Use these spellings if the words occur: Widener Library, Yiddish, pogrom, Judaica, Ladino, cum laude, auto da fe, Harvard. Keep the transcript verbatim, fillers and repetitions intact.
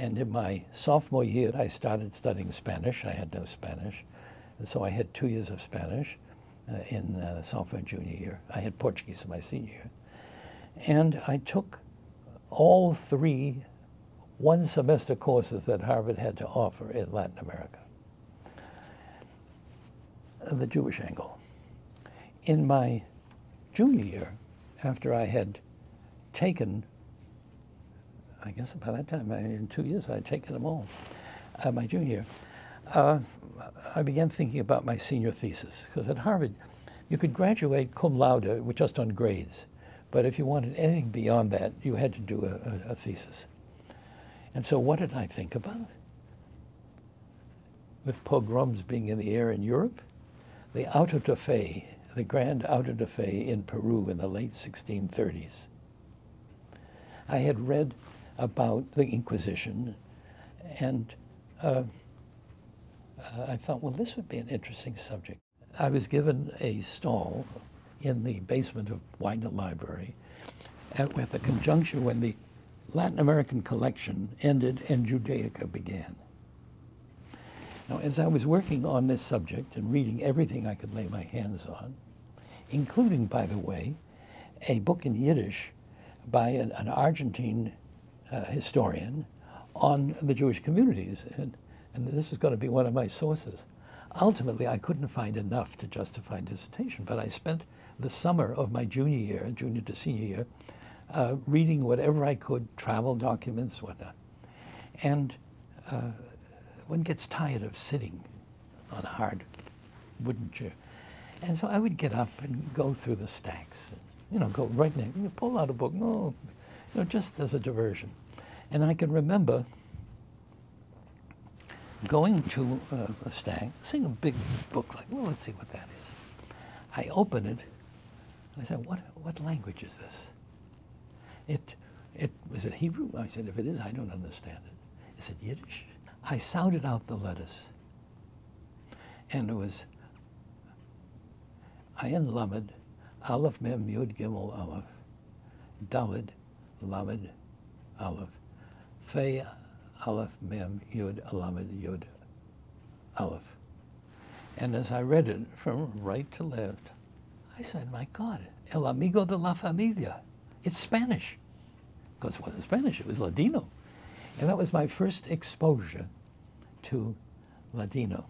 And in my sophomore year, I started studying Spanish. I had no Spanish. And so I had two years of Spanish uh, in uh, sophomore and junior year. I had Portuguese in my senior year. And I took all three one semester courses that Harvard had to offer in Latin America. The Jewish angle. In my junior year, after I had taken, I guess by that time, in two years, I had taken them all, uh, my junior year, uh, I began thinking about my senior thesis. Because at Harvard, you could graduate cum laude just on grades. But if you wanted anything beyond that, you had to do a, a thesis. And so what did I think about? With pogroms being in the air in Europe, the auto da fe, the grand auto da fe in Peru in the late sixteen thirties. I had read about the Inquisition, and uh, I thought, well, this would be an interesting subject. I was given a stall in the basement of Widener Library at, at the conjunction when the Latin American collection ended and Judaica began. Now, as I was working on this subject and reading everything I could lay my hands on, including, by the way, a book in Yiddish by an, an Argentine uh, historian on the Jewish communities, and, and this was going to be one of my sources. Ultimately, I couldn't find enough to justify a dissertation, but I spent the summer of my junior year, junior to senior year, uh, reading whatever I could, travel documents, whatnot. And uh, one gets tired of sitting on a hard wooden chair. And so I would get up and go through the stacks, you know, go right next, you pull out a book, no, you know, just as a diversion. And I can remember going to uh, a stack, seeing a big book, like, well, let's see what that is. I open it, and I said, what, what language is this? It, it, was it Hebrew? I said, if it is, I don't understand it. Is it Yiddish? I sounded out the letters, and it was Ayin Lamed, Aleph Mem Yud Gimel Aleph, Daled Lamed Aleph, Fe Aleph Mem Yud Lamed Yud Aleph. And as I read it from right to left, I said, my God, El Amigo de la Familia. It's Spanish. Because it wasn't Spanish, it was Ladino. And that was my first exposure to Ladino.